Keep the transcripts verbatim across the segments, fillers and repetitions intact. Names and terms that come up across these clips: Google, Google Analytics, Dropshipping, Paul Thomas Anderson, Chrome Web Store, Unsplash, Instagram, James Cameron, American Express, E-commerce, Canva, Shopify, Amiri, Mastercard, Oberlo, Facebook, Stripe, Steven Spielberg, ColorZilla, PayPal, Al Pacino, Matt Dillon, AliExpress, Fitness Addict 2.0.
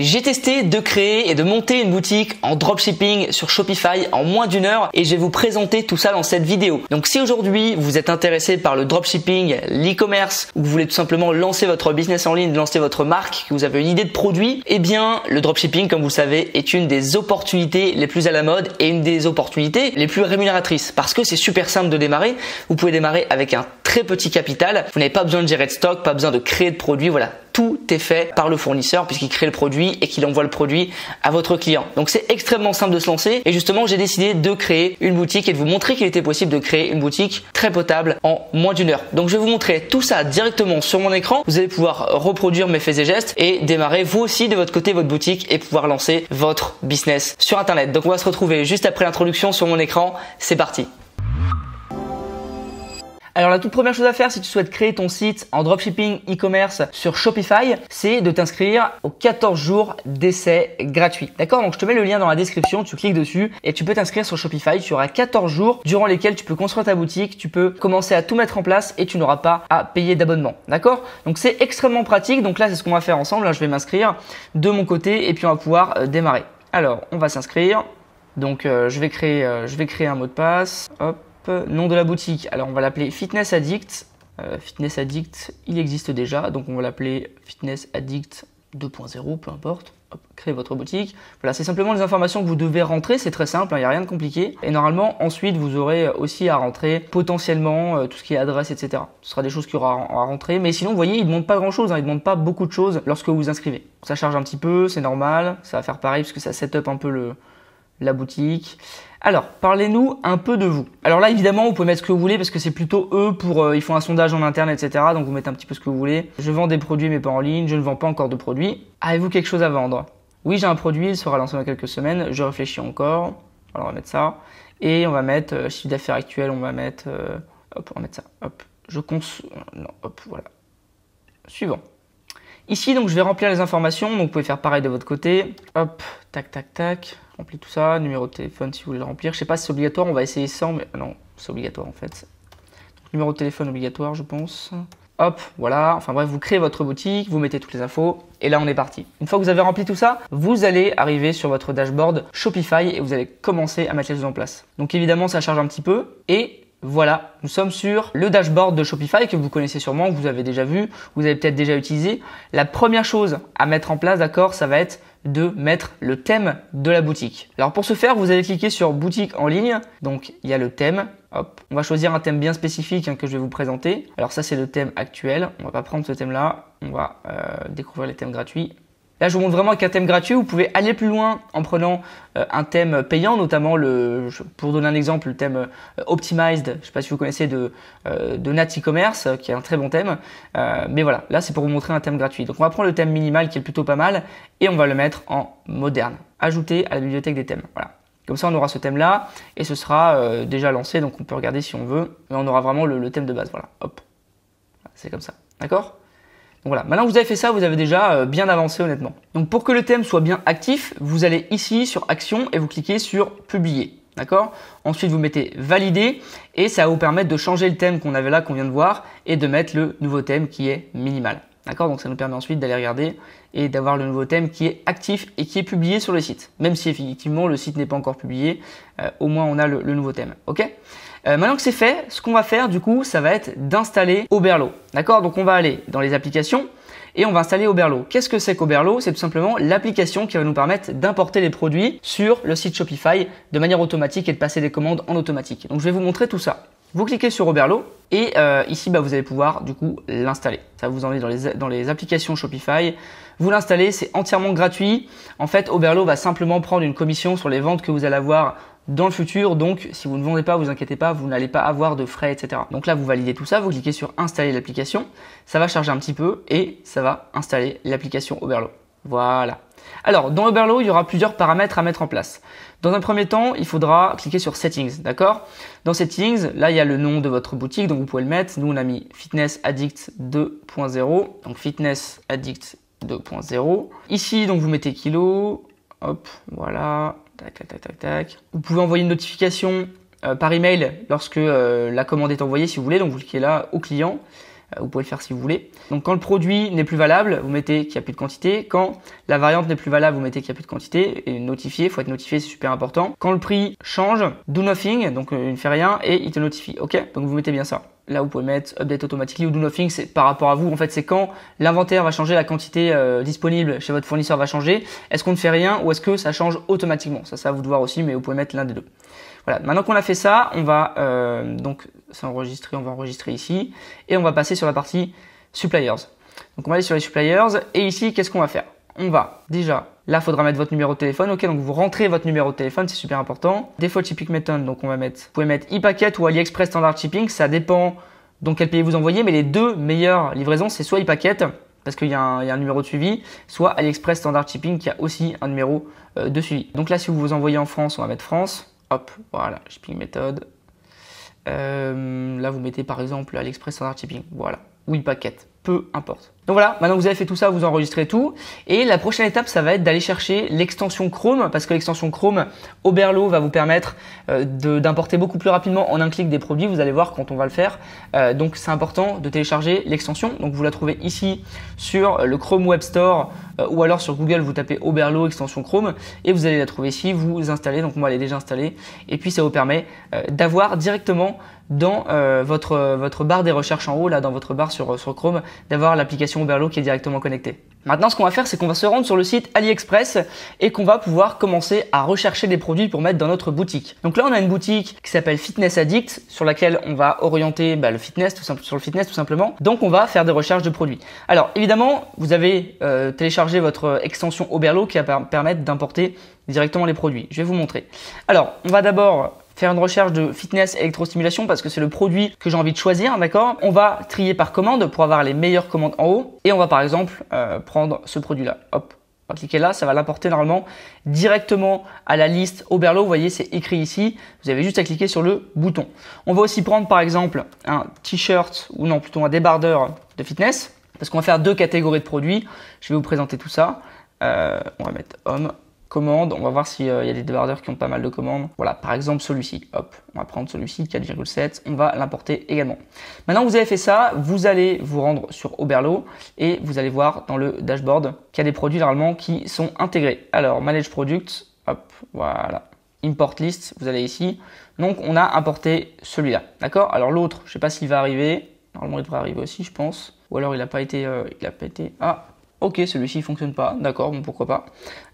J'ai testé de créer et de monter une boutique en dropshipping sur Shopify en moins d'une heure et je vais vous présenter tout ça dans cette vidéo. Donc si aujourd'hui vous êtes intéressé par le dropshipping, l'e-commerce ou que vous voulez tout simplement lancer votre business en ligne, lancer votre marque, que vous avez une idée de produit, eh bien le dropshipping, comme vous le savez, est une des opportunités les plus à la mode et une des opportunités les plus rémunératrices parce que c'est super simple de démarrer. Vous pouvez démarrer avec un très petit capital, vous n'avez pas besoin de gérer de stock, pas besoin de créer de produits, voilà. Tout est fait par le fournisseur puisqu'il crée le produit et qu'il envoie le produit à votre client. Donc c'est extrêmement simple de se lancer et justement j'ai décidé de créer une boutique et de vous montrer qu'il était possible de créer une boutique très potable en moins d'une heure. Donc je vais vous montrer tout ça directement sur mon écran. Vous allez pouvoir reproduire mes faits et gestes et démarrer vous aussi de votre côté votre boutique et pouvoir lancer votre business sur internet. Donc on va se retrouver juste après l'introduction sur mon écran. C'est parti. Alors la toute première chose à faire si tu souhaites créer ton site en dropshipping e-commerce sur Shopify, c'est de t'inscrire aux quatorze jours d'essai gratuit. D'accord? Donc je te mets le lien dans la description, tu cliques dessus et tu peux t'inscrire sur Shopify. Tu auras quatorze jours durant lesquels tu peux construire ta boutique, tu peux commencer à tout mettre en place et tu n'auras pas à payer d'abonnement. D'accord? Donc c'est extrêmement pratique. Donc là c'est ce qu'on va faire ensemble. Je vais m'inscrire de mon côté et puis on va pouvoir démarrer. Alors on va s'inscrire. Donc euh, je vais créer, euh, je vais créer un mot de passe. Hop. Nom de la boutique, alors on va l'appeler Fitness Addict. Euh, Fitness Addict, il existe déjà, donc on va l'appeler Fitness Addict deux point zéro, peu importe. Hop, créer votre boutique. Voilà, c'est simplement les informations que vous devez rentrer, c'est très simple, il n'y a rien de compliqué. Et normalement, ensuite, vous aurez aussi à rentrer potentiellement euh, tout ce qui est adresse, et cetera. Ce sera des choses qu'il y aura à rentrer. Mais sinon, vous voyez, il ne demande pas grand-chose, hein, il ne demande pas beaucoup de choses lorsque vous vous inscrivez. Ça charge un petit peu, c'est normal, ça va faire pareil parce que ça set up un peu le... la boutique. Alors, parlez-nous un peu de vous. Alors là, évidemment, vous pouvez mettre ce que vous voulez parce que c'est plutôt eux pour, euh, ils font un sondage en interne, et cetera. Donc, vous mettez un petit peu ce que vous voulez. Je vends des produits, mais pas en ligne. Je ne vends pas encore de produits. Avez-vous quelque chose à vendre? Oui, j'ai un produit. Il sera lancé dans quelques semaines. Je réfléchis encore. Alors, on va mettre ça. Et on va mettre euh, chiffre d'affaires actuel. On va mettre, euh, hop, on va mettre ça. Hop, je cons... Non, hop, voilà. Suivant. Ici, donc, je vais remplir les informations. Donc, vous pouvez faire pareil de votre côté. Hop, tac, tac, tac. Remplis tout ça, numéro de téléphone si vous voulez le remplir. Je sais pas si c'est obligatoire, on va essayer sans, mais non, c'est obligatoire en fait. Donc, numéro de téléphone obligatoire, je pense. Hop, voilà. Enfin bref, vous créez votre boutique, vous mettez toutes les infos et là on est parti. Une fois que vous avez rempli tout ça, vous allez arriver sur votre dashboard Shopify et vous allez commencer à mettre les choses en place. Donc évidemment, ça charge un petit peu et voilà, nous sommes sur le dashboard de Shopify que vous connaissez sûrement, que vous avez déjà vu, vous avez peut-être déjà utilisé. La première chose à mettre en place, d'accord, ça va être de mettre le thème de la boutique. Alors pour ce faire, vous allez cliquer sur boutique en ligne. Donc il y a le thème. Hop, on va choisir un thème bien spécifique hein, que je vais vous présenter. Alors ça c'est le thème actuel. On va pas prendre ce thème-là. On va euh, découvrir les thèmes gratuits. Là, je vous montre vraiment qu'un thème gratuit, vous pouvez aller plus loin en prenant euh, un thème payant, notamment le, pour donner un exemple, le thème euh, Optimized, je ne sais pas si vous connaissez, de, euh, de Nat e-commerce, euh, qui est un très bon thème. Euh, mais voilà, là, c'est pour vous montrer un thème gratuit. Donc, on va prendre le thème minimal qui est plutôt pas mal et on va le mettre en moderne. Ajouter à la bibliothèque des thèmes. Voilà. Comme ça, on aura ce thème-là et ce sera euh, déjà lancé. Donc, on peut regarder si on veut. Mais on aura vraiment le, le thème de base. Voilà, hop. C'est comme ça. D'accord ? Donc voilà, maintenant que vous avez fait ça, vous avez déjà bien avancé honnêtement. Donc pour que le thème soit bien actif, vous allez ici sur Action et vous cliquez sur Publier. D'accord? Ensuite, vous mettez Valider et ça va vous permettre de changer le thème qu'on avait là, qu'on vient de voir et de mettre le nouveau thème qui est minimal. D'accord? Donc ça nous permet ensuite d'aller regarder et d'avoir le nouveau thème qui est actif et qui est publié sur le site. Même si effectivement le site n'est pas encore publié, euh, au moins on a le, le nouveau thème. Ok? Euh, maintenant que c'est fait, ce qu'on va faire du coup, ça va être d'installer Oberlo. D'accord? Donc on va aller dans les applications et on va installer Oberlo. Qu'est-ce que c'est qu'Oberlo? C'est tout simplement l'application qui va nous permettre d'importer les produits sur le site Shopify de manière automatique et de passer des commandes en automatique. Donc je vais vous montrer tout ça. Vous cliquez sur Oberlo et euh, ici bah, vous allez pouvoir du coup l'installer. Ça vous envoie dans les, dans les applications Shopify. Vous l'installez, c'est entièrement gratuit. En fait, Oberlo va simplement prendre une commission sur les ventes que vous allez avoir dans le futur. Donc, si vous ne vendez pas, vous inquiétez pas, vous n'allez pas avoir de frais, et cetera. Donc là, vous validez tout ça, vous cliquez sur installer l'application. Ça va charger un petit peu et ça va installer l'application Oberlo. Voilà. Alors, dans Oberlo, il y aura plusieurs paramètres à mettre en place. Dans un premier temps, il faudra cliquer sur Settings, d'accord? Dans Settings, là, il y a le nom de votre boutique, donc vous pouvez le mettre. Nous, on a mis Fitness Addict deux point zéro, donc Fitness Addict deux point zéro. Ici, donc, vous mettez kilo, hop, voilà, tac, tac, tac, tac, tac. Vous pouvez envoyer une notification euh, par email lorsque euh, la commande est envoyée, si vous voulez, donc vous cliquez là, au client. Vous pouvez le faire si vous voulez. Donc quand le produit n'est plus valable, vous mettez qu'il n'y a plus de quantité. Quand la variante n'est plus valable, vous mettez qu'il n'y a plus de quantité. Et notifié, il faut être notifié, c'est super important. Quand le prix change, do nothing, donc il ne fait rien et il te notifie. Ok, donc vous mettez bien ça. Là, vous pouvez mettre update automatically ou do nothing, c'est par rapport à vous. En fait, c'est quand l'inventaire va changer, la quantité euh, disponible chez votre fournisseur va changer. Est-ce qu'on ne fait rien ou est-ce que ça change automatiquement? Ça, ça va vous devoir aussi, mais vous pouvez mettre l'un des deux. Voilà. Maintenant qu'on a fait ça, on va euh, donc s'enregistrer, on va enregistrer ici et on va passer sur la partie suppliers. Donc, on va aller sur les suppliers et ici, qu'est-ce qu'on va faire? On va déjà, là, il faudra mettre votre numéro de téléphone. Ok, donc vous rentrez votre numéro de téléphone, c'est super important. Default shipping method, donc on va mettre, vous pouvez mettre e-packet ou AliExpress standard shipping, ça dépend dans quel pays vous envoyez, mais les deux meilleures livraisons, c'est soit e-packet, parce qu'il y, y a un numéro de suivi, soit AliExpress standard shipping qui a aussi un numéro euh, de suivi. Donc là, si vous vous envoyez en France, on va mettre France. Hop, voilà, shipping method. Euh, là, vous mettez par exemple AliExpress standard shipping, voilà, ou e-packet. Peu importe. Donc voilà, maintenant que vous avez fait tout ça, vous enregistrez tout. Et la prochaine étape, ça va être d'aller chercher l'extension Chrome, parce que l'extension Chrome Oberlo va vous permettre euh, d'importer beaucoup plus rapidement en un clic des produits. Vous allez voir quand on va le faire. Euh, donc c'est important de télécharger l'extension. Donc vous la trouvez ici sur le Chrome Web Store euh, ou alors sur Google, vous tapez Oberlo extension Chrome et vous allez la trouver ici. Vous installez, donc moi elle est déjà installée. Et puis ça vous permet euh, d'avoir directement dans euh, votre, euh, votre barre des recherches en haut, là dans votre barre sur, sur Chrome, d'avoir l'application Oberlo qui est directement connectée. Maintenant, ce qu'on va faire, c'est qu'on va se rendre sur le site AliExpress et qu'on va pouvoir commencer à rechercher des produits pour mettre dans notre boutique. Donc là, on a une boutique qui s'appelle Fitness Addict sur laquelle on va orienter bah, le fitness, tout simple, sur le fitness tout simplement. Donc, on va faire des recherches de produits. Alors, évidemment, vous avez euh, téléchargé votre extension Oberlo qui va permettre d'importer directement les produits. Je vais vous montrer. Alors, on va d'abord faire une recherche de fitness électrostimulation parce que c'est le produit que j'ai envie de choisir, d'accord? On va trier par commande pour avoir les meilleures commandes en haut et on va par exemple euh, prendre ce produit-là. Hop, on va cliquer là, ça va l'importer normalement directement à la liste Oberlo. Vous voyez, c'est écrit ici. Vous avez juste à cliquer sur le bouton. On va aussi prendre par exemple un t-shirt ou non, plutôt un débardeur de fitness parce qu'on va faire deux catégories de produits. Je vais vous présenter tout ça. Euh, on va mettre homme. Commande, on va voir s'il euh, y a des débardeurs qui ont pas mal de commandes. Voilà, par exemple celui-ci, hop, on va prendre celui-ci, quatre virgule sept, on va l'importer également. Maintenant que vous avez fait ça, vous allez vous rendre sur Oberlo et vous allez voir dans le dashboard qu'il y a des produits normalement qui sont intégrés. Alors, Manage Product, hop, voilà, Import List, vous allez ici. Donc, on a importé celui-là, d'accord? Alors, l'autre, je sais pas s'il va arriver, normalement il devrait arriver aussi, je pense. Ou alors, il n'a pas été, euh, il a pas été, ah ok, celui-ci ne fonctionne pas, d'accord, bon pourquoi pas.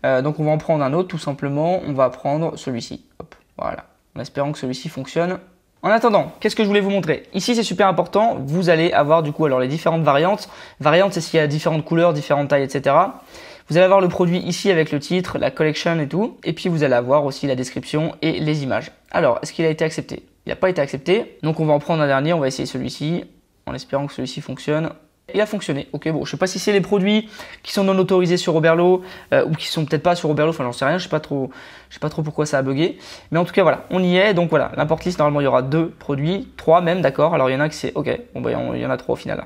Euh, donc on va en prendre un autre tout simplement, on va prendre celui-ci. Hop, voilà, en espérant que celui-ci fonctionne. En attendant, qu'est-ce que je voulais vous montrer? Ici, c'est super important, vous allez avoir du coup alors les différentes variantes. Variantes, c'est s'il y a différentes couleurs, différentes tailles, et cetera. Vous allez avoir le produit ici avec le titre, la collection et tout. Et puis, vous allez avoir aussi la description et les images. Alors, est-ce qu'il a été accepté? Il n'a pas été accepté. Donc, on va en prendre un dernier, on va essayer celui-ci, en espérant que celui-ci fonctionne. Il a fonctionné. Ok, bon, je sais pas si c'est les produits qui sont non autorisés sur Oberlo euh, ou qui sont peut-être pas sur Oberlo. Enfin, j'en sais rien. Je sais pas trop. Je sais pas trop pourquoi ça a bugué. Mais en tout cas, voilà, on y est. Donc voilà, l'import list. Normalement, il y aura deux produits, trois même, d'accord. Alors, il y en a qui c'est ok. Bon, bah, il y en a trois au final.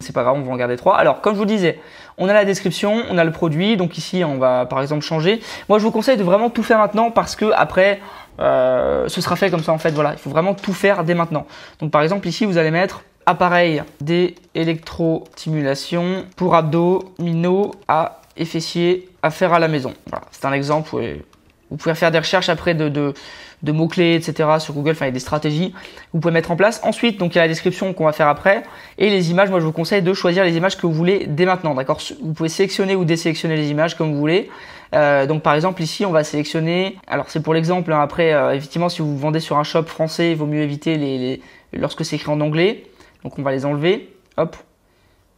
C'est pas grave, on va en garder trois. Alors, comme je vous disais, on a la description, on a le produit. Donc ici, on va par exemple changer. Moi, je vous conseille de vraiment tout faire maintenant parce que après, euh, ce sera fait comme ça en fait. Voilà, il faut vraiment tout faire dès maintenant. Donc par exemple, ici, vous allez mettre appareil des électrostimulations pour abdominaux à effessiers à faire à la maison. Voilà, c'est un exemple. Où vous pouvez faire des recherches après de, de, de mots-clés, et cetera sur Google. Enfin, il y a des stratégies que vous pouvez mettre en place. Ensuite, donc il y a la description qu'on va faire après et les images. Moi, je vous conseille de choisir les images que vous voulez dès maintenant. D'accord, vous pouvez sélectionner ou désélectionner les images comme vous voulez. Euh, donc par exemple ici on va sélectionner, alors c'est pour l'exemple hein, après euh, effectivement si vous vendez sur un shop français il vaut mieux éviter les, les... lorsque c'est écrit en anglais, donc on va les enlever, hop,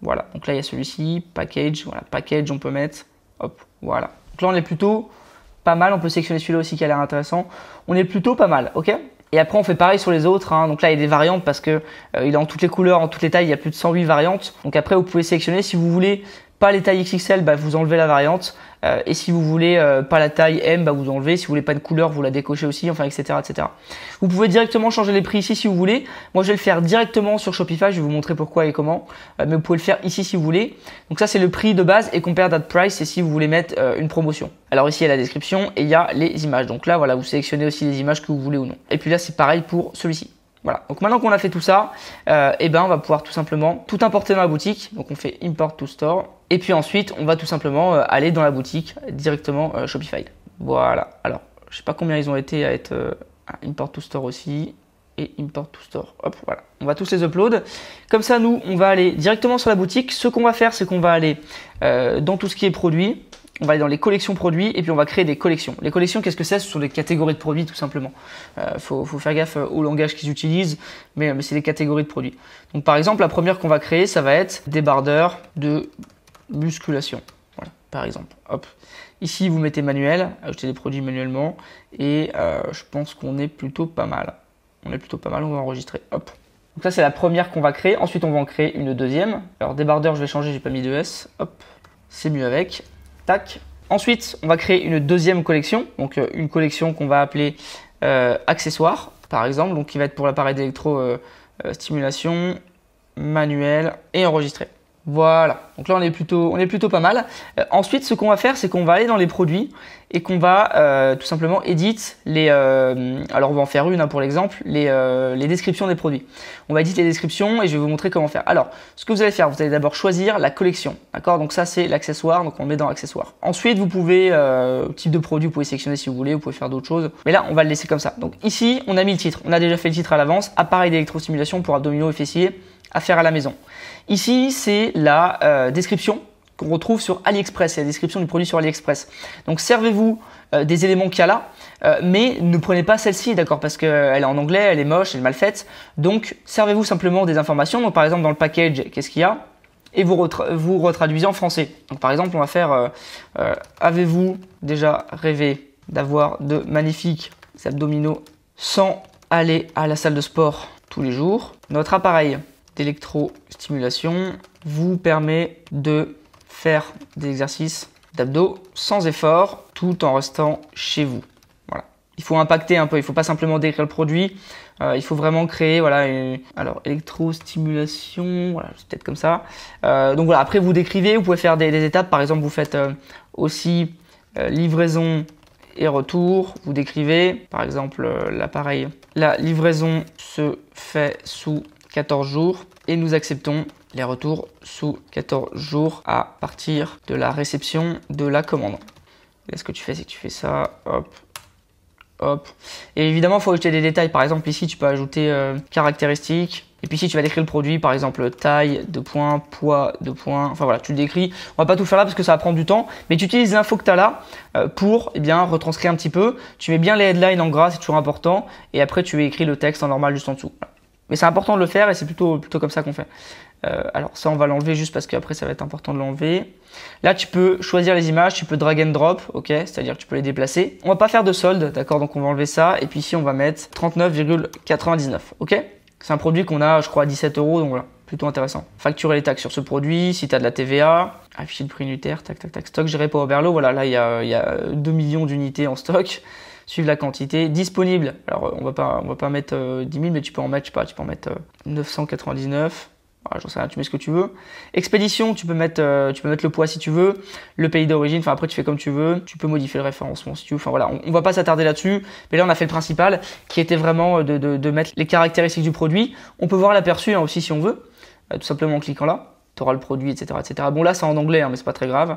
voilà, donc là il y a celui-ci, package, voilà, package on peut mettre, hop, voilà, donc là on est plutôt pas mal, on peut sélectionner celui-là aussi qui a l'air intéressant, on est plutôt pas mal, ok? Et après, on fait pareil sur les autres. Hein. Donc là, il y a des variantes parce que euh, il est en toutes les couleurs, en toutes les tailles. Il y a plus de cent huit variantes. Donc après, vous pouvez sélectionner. Si vous voulez pas les tailles X X L, bah, vous enlevez la variante. Euh, et si vous voulez euh, pas la taille M, bah, vous enlevez. Si vous voulez pas de couleur, vous la décochez aussi. Enfin, et cetera, et cetera. Vous pouvez directement changer les prix ici si vous voulez. Moi, je vais le faire directement sur Shopify. Je vais vous montrer pourquoi et comment. Euh, mais vous pouvez le faire ici si vous voulez. Donc ça, c'est le prix de base et compare that price. C'est si vous voulez mettre euh, une promotion. Alors ici, il y a la description et il y a les images. Donc là, voilà, vous sélectionnez aussi les images que vous voulez ou non. Et puis là, c'est pareil pour celui-ci. Voilà, donc maintenant qu'on a fait tout ça, euh, eh ben on va pouvoir tout simplement tout importer dans la boutique. Donc on fait import to store et puis ensuite on va tout simplement euh, aller dans la boutique directement euh, Shopify. Voilà, alors je sais pas combien ils ont été à être euh, à import to store aussi et import to store. Hop, voilà, on va tous les upload. Comme ça, nous on va aller directement sur la boutique. Ce qu'on va faire, c'est qu'on va aller euh, dans tout ce qui est produit. On va aller dans les collections produits et puis on va créer des collections. Les collections, qu'est-ce que c'est? Ce sont des catégories de produits tout simplement. Euh, faut, faut faire gaffe au langage qu'ils utilisent, mais, mais c'est des catégories de produits. Donc par exemple, la première qu'on va créer, ça va être débardeur de musculation. Voilà, par exemple. Hop. Ici, vous mettez manuel, ajoutez des produits manuellement et euh, je pense qu'on est plutôt pas mal. On est plutôt pas mal, on va enregistrer. Hop. Donc ça, c'est la première qu'on va créer. Ensuite, on va en créer une deuxième. Alors débardeur, je vais changer, j'ai pas mis de S. Hop, c'est mieux avec. Tac. Ensuite, on va créer une deuxième collection, donc euh, une collection qu'on va appeler euh, accessoires, par exemple, donc qui va être pour l'appareil d'électro-stimulation, euh, euh, manuel et enregistré. Voilà, donc là on est plutôt, on est plutôt pas mal. Euh, ensuite, ce qu'on va faire, c'est qu'on va aller dans les produits et qu'on va euh, tout simplement éditer les. Euh, alors on va en faire une hein, pour l'exemple, les, euh, les descriptions des produits. On va éditer les descriptions et je vais vous montrer comment faire. Alors, ce que vous allez faire, vous allez d'abord choisir la collection, d'accord? Donc ça c'est l'accessoire, donc on le met dans accessoires. Ensuite, vous pouvez euh, type de produit, vous pouvez sélectionner si vous voulez, vous pouvez faire d'autres choses. Mais là, on va le laisser comme ça. Donc ici, on a mis le titre, on a déjà fait le titre à l'avance. Appareil d'électrostimulation pour abdominaux et fessiers. À faire à la maison. Ici, c'est la euh, description qu'on retrouve sur AliExpress. C'est la description du produit sur AliExpress. Donc, servez-vous euh, des éléments qu'il y a là, euh, mais ne prenez pas celle-ci, d'accord, parce qu'elle est en anglais, elle est moche, elle est mal faite. Donc, servez-vous simplement des informations. Donc, par exemple, dans le package, qu'est-ce qu'il y a? Et vous, retra vous retraduisez en français. Donc, par exemple, on va faire euh, euh, avez-vous déjà rêvé d'avoir de magnifiques abdominaux sans aller à la salle de sport tous les jours? Notre appareil d'électrostimulation vous permet de faire des exercices d'abdos sans effort tout en restant chez vous. Voilà. Il faut impacter un peu, il ne faut pas simplement décrire le produit, euh, il faut vraiment créer, voilà, une... alors électrostimulation, voilà, c'est peut-être comme ça. Euh, donc voilà, après vous décrivez, vous pouvez faire des, des étapes, par exemple vous faites euh, aussi euh, livraison et retour, vous décrivez, par exemple euh, l'appareil, la livraison se fait sous quatorze jours et nous acceptons les retours sous quatorze jours à partir de la réception de la commande. Et là, ce que tu fais, c'est que tu fais ça, hop, hop. Et évidemment, il faut ajouter des détails. Par exemple, ici, tu peux ajouter euh, caractéristiques. Et puis, si tu vas décrire le produit, par exemple, taille, deux points, poids, deux points, enfin voilà, tu le décris. On va pas tout faire là parce que ça va prendre du temps, mais tu utilises les infos que tu as là pour, eh bien, retranscrire un petit peu. Tu mets bien les headlines en gras, c'est toujours important. Et après, tu écris le texte en normal juste en dessous. Mais c'est important de le faire et c'est plutôt, plutôt comme ça qu'on fait. Euh, alors ça, on va l'enlever juste parce qu'après, ça va être important de l'enlever. Là, tu peux choisir les images, tu peux drag and drop, ok, c'est-à-dire que tu peux les déplacer. On va pas faire de solde, d'accord, donc on va enlever ça. Et puis ici, on va mettre trente-neuf virgule quatre-vingt-dix-neuf, ok. C'est un produit qu'on a, je crois, à dix-sept euros, donc voilà, plutôt intéressant. Facturer les taxes sur ce produit, si tu as de la T V A, afficher le prix unitaire, tac, tac, tac, stock géré par Oberlo. Voilà, là, il y a, y a deux millions d'unités en stock. Suivre la quantité disponible. Alors on va pas, on va pas mettre euh, dix mille, mais tu peux en mettre, je sais pas, tu peux en mettre euh, neuf cent quatre-vingt-dix-neuf. Voilà, j'en sais rien, tu mets ce que tu veux. Expédition, tu peux mettre, euh, tu peux mettre le poids si tu veux, le pays d'origine. Enfin après tu fais comme tu veux. Tu peux modifier le référencement si tu veux. Enfin voilà, on, on va pas s'attarder là-dessus. Mais là on a fait le principal, qui était vraiment de, de, de mettre les caractéristiques du produit. On peut voir l'aperçu hein, aussi si on veut, euh, tout simplement en cliquant là. Tu auras le produit, et cetera, et cetera. Bon là c'est en anglais, hein, mais c'est pas très grave.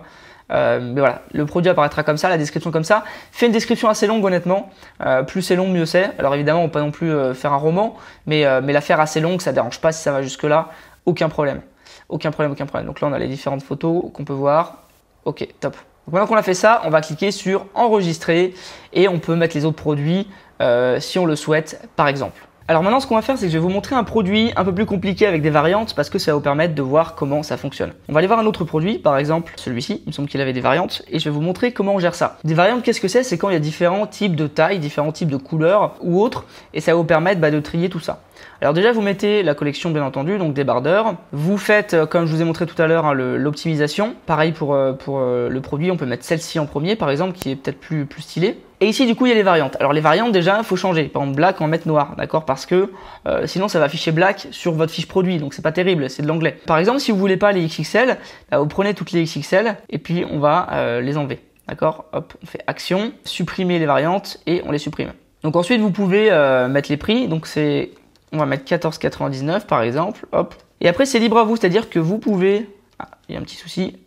Euh, mais voilà, le produit apparaîtra comme ça, la description comme ça. Fais une description assez longue honnêtement, euh, plus c'est long mieux c'est. Alors évidemment on peut pas non plus euh, faire un roman, mais, euh, mais la faire assez longue, ça dérange pas si ça va jusque là, aucun problème, aucun problème, aucun problème. Donc là on a les différentes photos qu'on peut voir, ok top. Donc maintenant qu'on a fait ça, on va cliquer sur enregistrer et on peut mettre les autres produits euh, si on le souhaite par exemple. Alors maintenant ce qu'on va faire c'est que je vais vous montrer un produit un peu plus compliqué avec des variantes parce que ça va vous permettre de voir comment ça fonctionne. On va aller voir un autre produit, par exemple celui-ci, il me semble qu'il avait des variantes et je vais vous montrer comment on gère ça. Des variantes qu'est-ce que c'est? C'est quand il y a différents types de tailles, différents types de couleurs ou autres et ça va vous permettre bah, de trier tout ça. Alors déjà vous mettez la collection bien entendu, donc débardeur, vous faites comme je vous ai montré tout à l'heure hein, l'optimisation, pareil pour, euh, pour euh, le produit on peut mettre celle-ci en premier par exemple qui est peut-être plus, plus stylée. Et ici, du coup, il y a les variantes. Alors, les variantes, déjà, il faut changer. Par exemple, black, on va mettre noir, d'accord? Parce que euh, sinon, ça va afficher black sur votre fiche produit. Donc, c'est pas terrible, c'est de l'anglais. Par exemple, si vous voulez pas les X X L, bah, vous prenez toutes les X X L et puis on va euh, les enlever, d'accord? Hop, on fait action, supprimer les variantes et on les supprime. Donc, ensuite, vous pouvez euh, mettre les prix. Donc, c'est on va mettre quatorze quatre-vingt-dix-neuf par exemple, hop. Et après c'est libre à vous, c'est-à-dire que vous pouvez, ah, il y a un petit souci,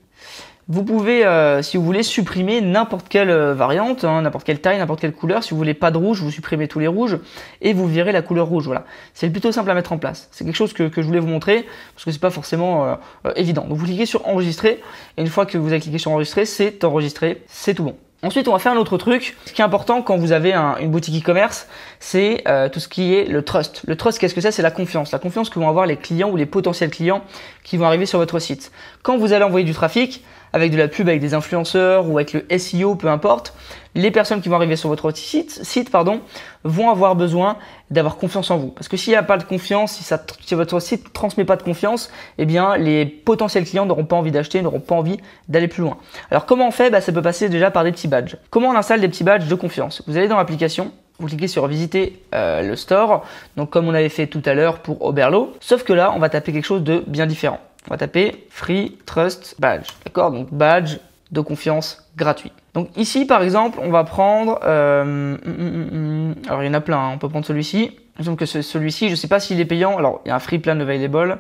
vous pouvez, euh, si vous voulez, supprimer n'importe quelle euh, variante, hein, n'importe quelle taille, n'importe quelle couleur. Si vous voulez pas de rouge, vous supprimez tous les rouges et vous virez la couleur rouge. Voilà, c'est plutôt simple à mettre en place. C'est quelque chose que, que je voulais vous montrer parce que c'est pas forcément euh, euh, évident. Donc vous cliquez sur enregistrer et une fois que vous avez cliqué sur enregistrer, c'est enregistré, c'est tout bon. Ensuite, on va faire un autre truc. Ce qui est important quand vous avez un, une boutique e-commerce, c'est euh, tout ce qui est le trust. Le trust, qu'est-ce que c'est? C'est la confiance. La confiance que vont avoir les clients ou les potentiels clients qui vont arriver sur votre site. Quand vous allez envoyer du trafic, avec de la pub, avec des influenceurs ou avec le S E O, peu importe, les personnes qui vont arriver sur votre site, site pardon, vont avoir besoin d'avoir confiance en vous. Parce que s'il n'y a pas de confiance, si, ça, si votre site ne transmet pas de confiance, eh bien les potentiels clients n'auront pas envie d'acheter, n'auront pas envie d'aller plus loin. Alors comment on fait? Bah, ça peut passer déjà par des petits badges. Comment on installe des petits badges de confiance? Vous allez dans l'application, vous cliquez sur visiter euh, le store, donc comme on avait fait tout à l'heure pour Oberlo, sauf que là on va taper quelque chose de bien différent. On va taper Free Trust Badge, d'accord? Donc badge de confiance gratuit. Donc ici par exemple, on va prendre, euh, mm, mm, mm, alors il y en a plein, hein. On peut prendre celui-ci. Il me semble que celui-ci, je ne sais pas s'il est payant. Alors il y a un Free Plan Available.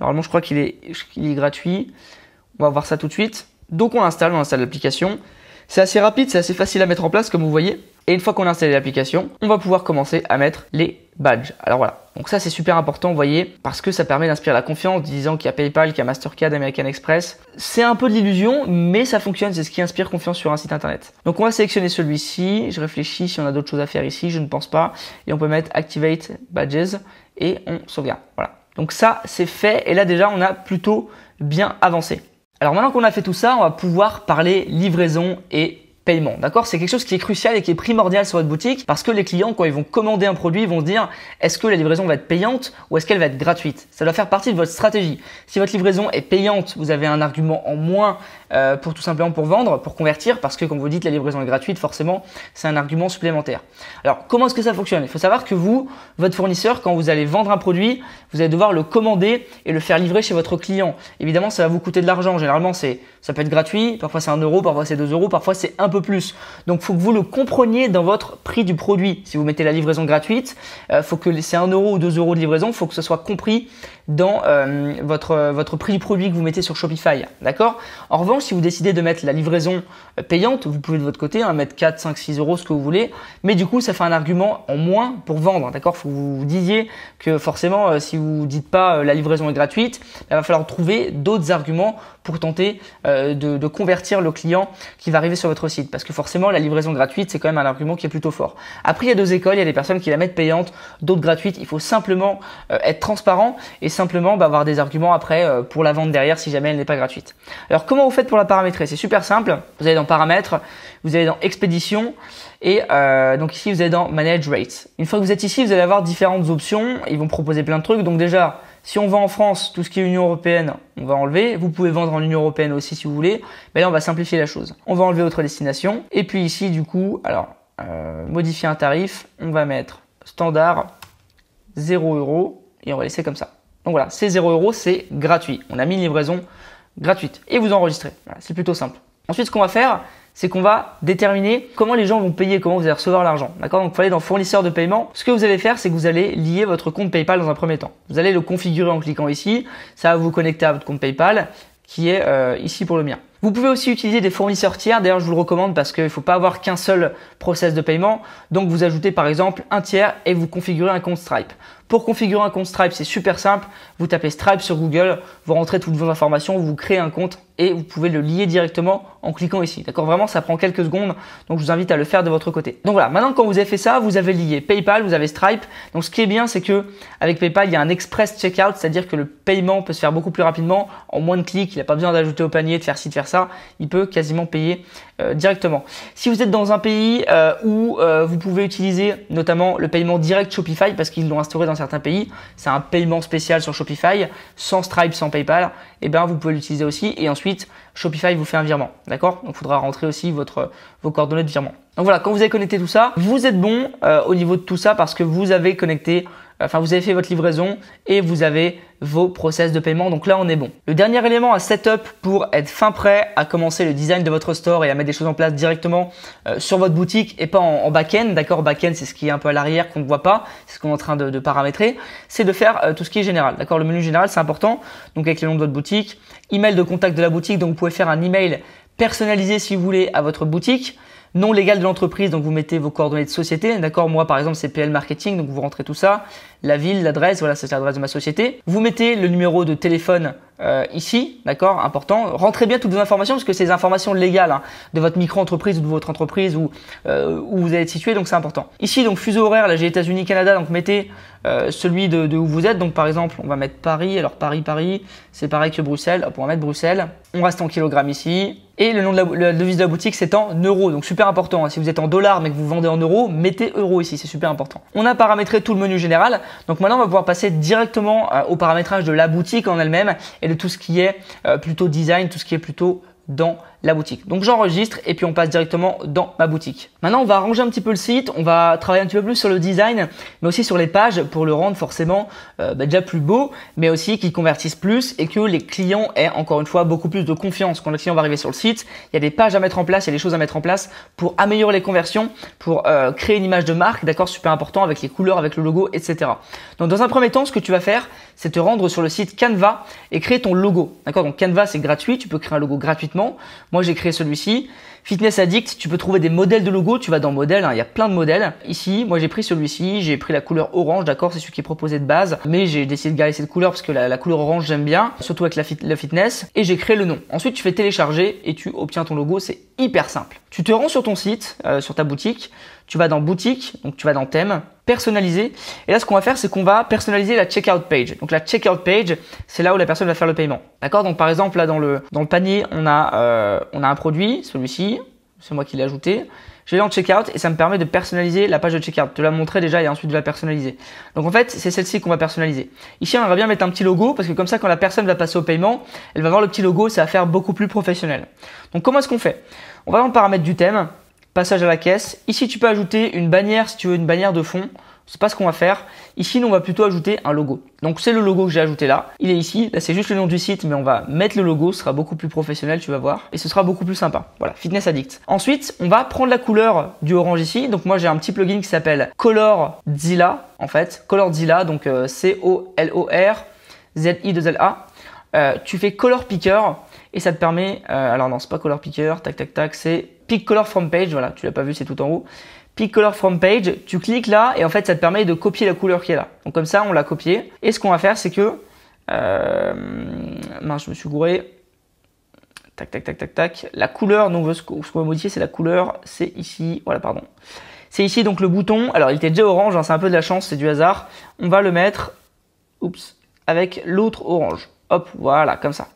Normalement, je crois qu'il est, qu'il est gratuit. On va voir ça tout de suite. Donc on l'installe, on installe l'application. C'est assez rapide, c'est assez facile à mettre en place comme vous voyez. Et une fois qu'on a installé l'application, on va pouvoir commencer à mettre les badges. Alors voilà, donc ça c'est super important, vous voyez, parce que ça permet d'inspirer la confiance, disant qu'il y a PayPal, qu'il y a Mastercard, American Express. C'est un peu de l'illusion, mais ça fonctionne, c'est ce qui inspire confiance sur un site internet. Donc on va sélectionner celui-ci, je réfléchis si on a d'autres choses à faire ici, je ne pense pas. Et on peut mettre Activate Badges et on sauvegarde, voilà. Donc ça c'est fait et là déjà on a plutôt bien avancé. Alors maintenant qu'on a fait tout ça, on va pouvoir parler livraison et paiement, d'accord? C'est quelque chose qui est crucial et qui est primordial sur votre boutique parce que les clients, quand ils vont commander un produit, ils vont se dire est-ce que la livraison va être payante ou est-ce qu'elle va être gratuite? Ça doit faire partie de votre stratégie. Si votre livraison est payante, vous avez un argument en moins euh, pour tout simplement pour vendre, pour convertir, parce que quand vous dites la livraison est gratuite, forcément, c'est un argument supplémentaire. Alors, comment est-ce que ça fonctionne? Il faut savoir que vous, votre fournisseur, quand vous allez vendre un produit, vous allez devoir le commander et le faire livrer chez votre client. Évidemment, ça va vous coûter de l'argent. Généralement, c'est, ça peut être gratuit. Parfois, c'est un euro, parfois, c'est deux euros, parfois, c'est un peu plus. Donc faut que vous le compreniez dans votre prix du produit. Si vous mettez la livraison gratuite, euh, faut que c'est un euro ou deux euros de livraison, faut que ce soit compris dans euh, votre, votre prix du produit que vous mettez sur Shopify, d'accord? En revanche, si vous décidez de mettre la livraison payante, vous pouvez de votre côté hein, mettre quatre, cinq, six euros, ce que vous voulez, mais du coup ça fait un argument en moins pour vendre, d'accord? Faut que vous vous disiez que forcément euh, si vous dites pas euh, la livraison est gratuite, il va falloir trouver d'autres arguments pour tenter euh, de, de convertir le client qui va arriver sur votre site. Parce que forcément la livraison gratuite c'est quand même un argument qui est plutôt fort. Après il y a deux écoles, il y a des personnes qui la mettent payante, d'autres gratuites. Il faut simplement euh, être transparent et simplement bah, avoir des arguments après euh, pour la vente derrière si jamais elle n'est pas gratuite. Alors comment vous faites pour la paramétrer? C'est super simple, vous allez dans paramètres, vous allez dans expédition et euh, donc ici vous allez dans manage rates. Une fois que vous êtes ici vous allez avoir différentes options, ils vont proposer plein de trucs. Donc déjà si on va en France, tout ce qui est Union Européenne, on va enlever. Vous pouvez vendre en Union Européenne aussi si vous voulez. Mais là, on va simplifier la chose. On va enlever autre destination. Et puis ici, du coup, alors, euh, modifier un tarif. On va mettre standard zéro euros et on va laisser comme ça. Donc voilà, c'est zéro euros, c'est gratuit. On a mis une livraison gratuite et vous enregistrez. Voilà, c'est plutôt simple. Ensuite, ce qu'on va faire, c'est qu'on va déterminer comment les gens vont payer, comment vous allez recevoir l'argent, d'accord? Donc, vous allez dans fournisseur de paiement. Ce que vous allez faire, c'est que vous allez lier votre compte PayPal dans un premier temps. Vous allez le configurer en cliquant ici. Ça va vous connecter à votre compte PayPal qui est euh, ici pour le mien. Vous pouvez aussi utiliser des fournisseurs tiers. D'ailleurs, je vous le recommande parce qu'il ne faut pas avoir qu'un seul process de paiement. Donc, vous ajoutez par exemple un tiers et vous configurez un compte Stripe. Pour configurer un compte Stripe, c'est super simple. Vous tapez Stripe sur Google, vous rentrez toutes vos informations, vous créez un compte et vous pouvez le lier directement en cliquant ici. D'accord? Vraiment, ça prend quelques secondes. Donc, je vous invite à le faire de votre côté. Donc voilà. Maintenant, quand vous avez fait ça, vous avez lié PayPal, vous avez Stripe. Donc, ce qui est bien, c'est que avec PayPal, il y a un express checkout, c'est-à-dire que le paiement peut se faire beaucoup plus rapidement, en moins de clics. Il n'a pas besoin d'ajouter au panier, de faire ci, de faire ça. Ça, il peut quasiment payer euh, directement. Si vous êtes dans un pays euh, où euh, vous pouvez utiliser notamment le paiement direct Shopify parce qu'ils l'ont instauré dans certains pays, c'est un paiement spécial sur Shopify, sans Stripe, sans PayPal, et bien vous pouvez l'utiliser aussi et ensuite Shopify vous fait un virement, d'accord? Donc il faudra rentrer aussi votre, vos coordonnées de virement. Donc voilà, quand vous avez connecté tout ça, vous êtes bon euh, au niveau de tout ça parce que vous avez connecté enfin vous avez fait votre livraison et vous avez vos process de paiement. Donc là, on est bon. Le dernier élément à setup pour être fin prêt à commencer le design de votre store et à mettre des choses en place directement euh, sur votre boutique et pas en, en back-end. D'accord, back-end, c'est ce qui est un peu à l'arrière qu'on ne voit pas, c'est ce qu'on est en train de, de paramétrer. C'est de faire euh, tout ce qui est général. D'accord, le menu général, c'est important. Donc avec le nom de votre boutique, email de contact de la boutique. Donc vous pouvez faire un email personnalisé si vous voulez à votre boutique. Nom légal de l'entreprise, donc vous mettez vos coordonnées de société. D'accord, moi par exemple c'est P L Marketing, donc vous rentrez tout ça, la ville, l'adresse, voilà, c'est l'adresse de ma société. Vous mettez le numéro de téléphone euh, ici, d'accord, important. Rentrez bien toutes vos informations parce que c'est les informations légales hein, de votre micro-entreprise ou de votre entreprise où, euh, où vous êtes situé, donc c'est important. Ici, donc fuseau horaire, là j'ai États-Unis, Canada, donc mettez euh, celui de, de où vous êtes. Donc par exemple, on va mettre Paris, alors Paris, Paris, c'est pareil que Bruxelles, hop, on va mettre Bruxelles. On reste en kilogrammes ici. Et le nom de la, la devise de la boutique, c'est en euros. Donc super important. Hein. Si vous êtes en dollars mais que vous vendez en euros, mettez euros ici. C'est super important. On a paramétré tout le menu général. Donc maintenant, on va pouvoir passer directement euh, au paramétrage de la boutique en elle-même et de tout ce qui est euh, plutôt design, tout ce qui est plutôt dans la boutique. Donc j'enregistre et puis on passe directement dans ma boutique. Maintenant, on va arranger un petit peu le site. On va travailler un petit peu plus sur le design, mais aussi sur les pages pour le rendre forcément euh, bah, déjà plus beau, mais aussi qu'il convertisse plus et que les clients aient encore une fois beaucoup plus de confiance. Quand le client va arriver sur le site, il y a des pages à mettre en place, il y a des choses à mettre en place pour améliorer les conversions, pour euh, créer une image de marque, d'accord, super important, avec les couleurs, avec le logo, et cetera. Donc dans un premier temps, ce que tu vas faire, c'est te rendre sur le site Canva et créer ton logo. D'accord, donc Canva c'est gratuit, tu peux créer un logo gratuitement. Moi j'ai créé celui-ci. Fitness Addict, tu peux trouver des modèles de logos, tu vas dans modèles, hein, il y a plein de modèles. Ici, moi j'ai pris celui-ci, j'ai pris la couleur orange, d'accord, c'est celui qui est proposé de base, mais j'ai décidé de garder cette couleur parce que la, la couleur orange j'aime bien, surtout avec la, fit, la fitness, et j'ai créé le nom. Ensuite tu fais télécharger et tu obtiens ton logo, c'est hyper simple. Tu te rends sur ton site, euh, sur ta boutique, tu vas dans boutique, donc tu vas dans thème, personnaliser, et là ce qu'on va faire c'est qu'on va personnaliser la checkout page. Donc la checkout page, c'est là où la personne va faire le paiement. D'accord, donc par exemple là dans le, dans le panier on a, euh, on a un produit, celui-ci. C'est moi qui l'ai ajouté. Je vais dans checkout et ça me permet de personnaliser la page de checkout. Je te la montrer déjà et ensuite de la personnaliser. Donc en fait, c'est celle-ci qu'on va personnaliser. Ici, on aimerait bien mettre un petit logo parce que comme ça, quand la personne va passer au paiement, elle va voir le petit logo, ça va faire beaucoup plus professionnel. Donc comment est-ce qu'on fait? On va dans le paramètre du thème, passage à la caisse. Ici, tu peux ajouter une bannière si tu veux, une bannière de fond. C'est pas ce qu'on va faire. Ici, nous, on va plutôt ajouter un logo. Donc c'est le logo que j'ai ajouté là. Il est ici. Là, c'est juste le nom du site, mais on va mettre le logo. Ce sera beaucoup plus professionnel, tu vas voir. Et ce sera beaucoup plus sympa. Voilà, Fitness Addict. Ensuite, on va prendre la couleur du orange ici. Donc moi, j'ai un petit plugin qui s'appelle ColorZilla, en fait. ColorZilla, donc euh, C O L O R Z I deux L A. Euh, tu fais Color Picker et ça te permet… Euh, alors non, c'est pas Color Picker, tac, tac, tac. C'est Pick Color From Page. Voilà, tu l'as pas vu, c'est tout en haut. Pick Color From Page, tu cliques là et en fait ça te permet de copier la couleur qui est là. Donc comme ça on l'a copiée. Et ce qu'on va faire c'est que, euh, mince je me suis gouré, tac tac tac tac tac, la couleur, donc ce qu'on va modifier c'est la couleur, c'est ici, voilà pardon. C'est ici donc le bouton, alors il était déjà orange, hein, c'est un peu de la chance, c'est du hasard. On va le mettre, oups, avec l'autre orange. Hop, voilà, comme ça.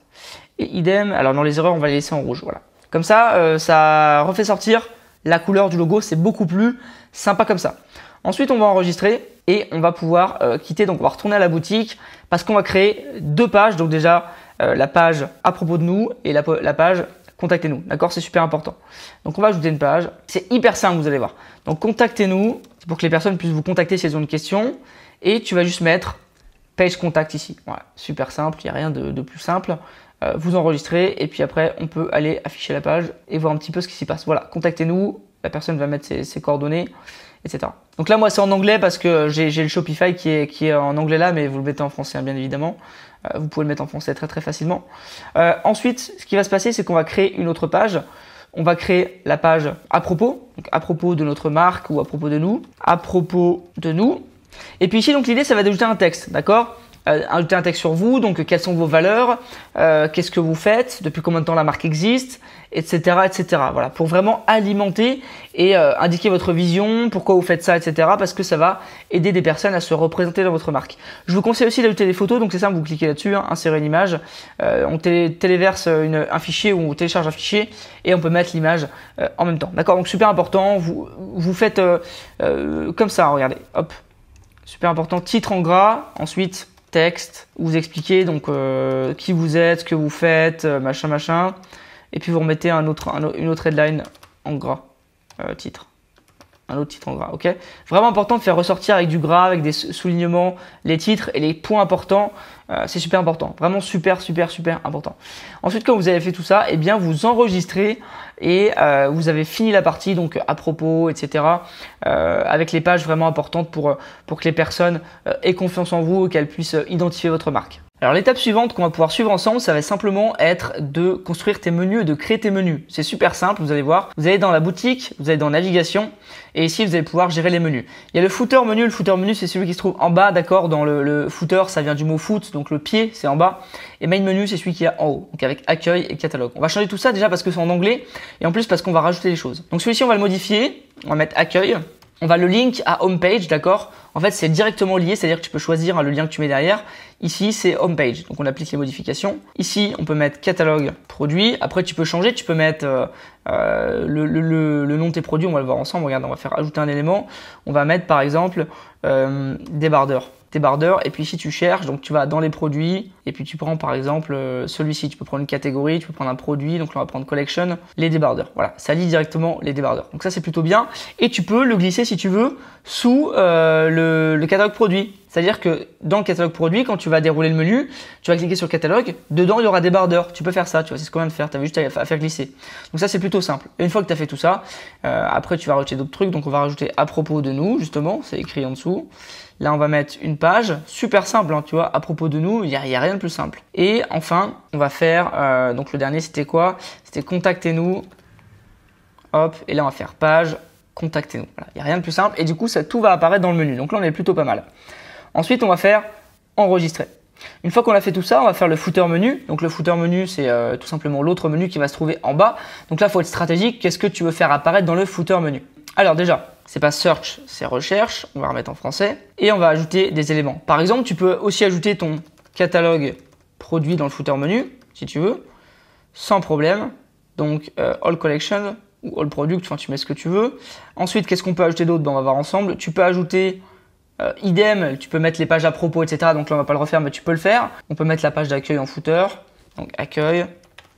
Et idem, alors dans les erreurs on va les laisser en rouge, voilà. Comme ça, euh, ça refait sortir la couleur du logo, c'est beaucoup plus sympa comme ça. Ensuite, on va enregistrer et on va pouvoir euh, quitter. Donc, on va retourner à la boutique parce qu'on va créer deux pages. Donc déjà, euh, la page à propos de nous et la, la page contactez-nous. D'accord, c'est super important. Donc, on va ajouter une page. C'est hyper simple, vous allez voir. Donc, contactez-nous, c'est pour que les personnes puissent vous contacter si elles ont une question. Et tu vas juste mettre page contact ici. Voilà, super simple, il n'y a rien de, de plus simple. Euh, vous enregistrez et puis après on peut aller afficher la page et voir un petit peu ce qui s'y passe. Voilà, contactez-nous, la personne va mettre ses, ses coordonnées, et cetera. Donc là moi c'est en anglais parce que j'ai le Shopify qui est, qui est en anglais là, mais vous le mettez en français hein, bien évidemment. Euh, vous pouvez le mettre en français très très facilement. Euh, ensuite, ce qui va se passer c'est qu'on va créer une autre page. On va créer la page à propos, donc à propos de notre marque ou à propos de nous, à propos de nous. Et puis ici donc l'idée ça va d'ajouter un texte, d'accord ? Euh, ajouter un texte sur vous, donc euh, quelles sont vos valeurs, euh, qu'est-ce que vous faites, depuis combien de temps la marque existe, et cetera, et cetera. Voilà, pour vraiment alimenter et euh, indiquer votre vision, pourquoi vous faites ça, et cetera. Parce que ça va aider des personnes à se représenter dans votre marque. Je vous conseille aussi d'ajouter des photos, donc c'est simple, vous cliquez là-dessus, hein, insérer une image, euh, on télé téléverse une, un fichier ou on télécharge un fichier et on peut mettre l'image euh, en même temps. D'accord, donc super important, vous, vous faites euh, euh, comme ça, hein, regardez, hop, super important, titre en gras, ensuite… texte, vous expliquez donc euh, qui vous êtes, ce que vous faites, machin machin, et puis vous remettez un autre, un, une autre headline en gras, euh, titre, un autre titre en gras, ok? Vraiment important de faire ressortir avec du gras, avec des soulignements, les titres et les points importants. Euh, c'est super important, vraiment super, super, super important. Ensuite, quand vous avez fait tout ça, eh bien, vous enregistrez et euh, vous avez fini la partie, donc à propos, et cetera. Euh, avec les pages vraiment importantes pour, pour que les personnes euh, aient confiance en vous et qu'elles puissent identifier votre marque. Alors l'étape suivante qu'on va pouvoir suivre ensemble, ça va simplement être de construire tes menus et de créer tes menus. C'est super simple, vous allez voir. Vous allez dans la boutique, vous allez dans navigation et ici vous allez pouvoir gérer les menus. Il y a le footer menu, le footer menu c'est celui qui se trouve en bas, d'accord, dans le, le footer, ça vient du mot foot, donc le pied c'est en bas. Et main menu c'est celui qui est en haut, donc avec accueil et catalogue. On va changer tout ça déjà parce que c'est en anglais et en plus parce qu'on va rajouter des choses. Donc celui-ci on va le modifier, on va mettre accueil. On va le link à homepage, d'accord? En fait, c'est directement lié, c'est-à-dire que tu peux choisir hein, le lien que tu mets derrière. Ici, c'est homepage, donc on applique les modifications. Ici, on peut mettre catalogue, produit. Après, tu peux changer, tu peux mettre euh, euh, le, le, le nom de tes produits. On va le voir ensemble. Regarde, on va faire ajouter un élément. On va mettre, par exemple, euh, débardeur. Débardeur. Et puis si tu cherches, donc tu vas dans les produits et puis tu prends par exemple euh, celui-ci. Tu peux prendre une catégorie, tu peux prendre un produit. Donc là on va prendre collection, les débardeurs. Voilà, ça lit directement les débardeurs. Donc ça c'est plutôt bien. Et tu peux le glisser si tu veux sous euh, le, le catalogue produit. C'est-à-dire que dans le catalogue produit, quand tu vas dérouler le menu, tu vas cliquer sur catalogue, dedans il y aura débardeur. Tu peux faire ça, tu vois, c'est ce qu'on vient de faire, tu avais juste à faire glisser. Donc ça c'est plutôt simple. Et une fois que tu as fait tout ça, euh, après tu vas rajouter d'autres trucs. Donc on va rajouter à propos de nous, justement, c'est écrit en dessous. Là on va mettre une page, super simple, hein, tu vois, à propos de nous, il n'y a, a rien de plus simple. Et enfin, on va faire, euh, donc le dernier c'était quoi? C'était contactez-nous. Hop, et là on va faire page, contactez-nous. Voilà, il n'y a rien de plus simple. Et du coup, ça tout va apparaître dans le menu. Donc là on est plutôt pas mal. Ensuite, on va faire enregistrer. Une fois qu'on a fait tout ça, on va faire le footer menu. Donc le footer menu, c'est euh, tout simplement l'autre menu qui va se trouver en bas. Donc là, il faut être stratégique. Qu'est-ce que tu veux faire apparaître dans le footer menu? Alors déjà, c'est pas search, c'est recherche. On va remettre en français. Et on va ajouter des éléments. Par exemple, tu peux aussi ajouter ton catalogue produit dans le footer menu, si tu veux, sans problème. Donc euh, all collection ou all product, enfin tu mets ce que tu veux. Ensuite, qu'est-ce qu'on peut ajouter d'autre? Ben, on va voir ensemble. Tu peux ajouter... Euh, idem, tu peux mettre les pages à propos, et cetera. Donc là, on va pas le refaire, mais tu peux le faire. On peut mettre la page d'accueil en footer. Donc accueil,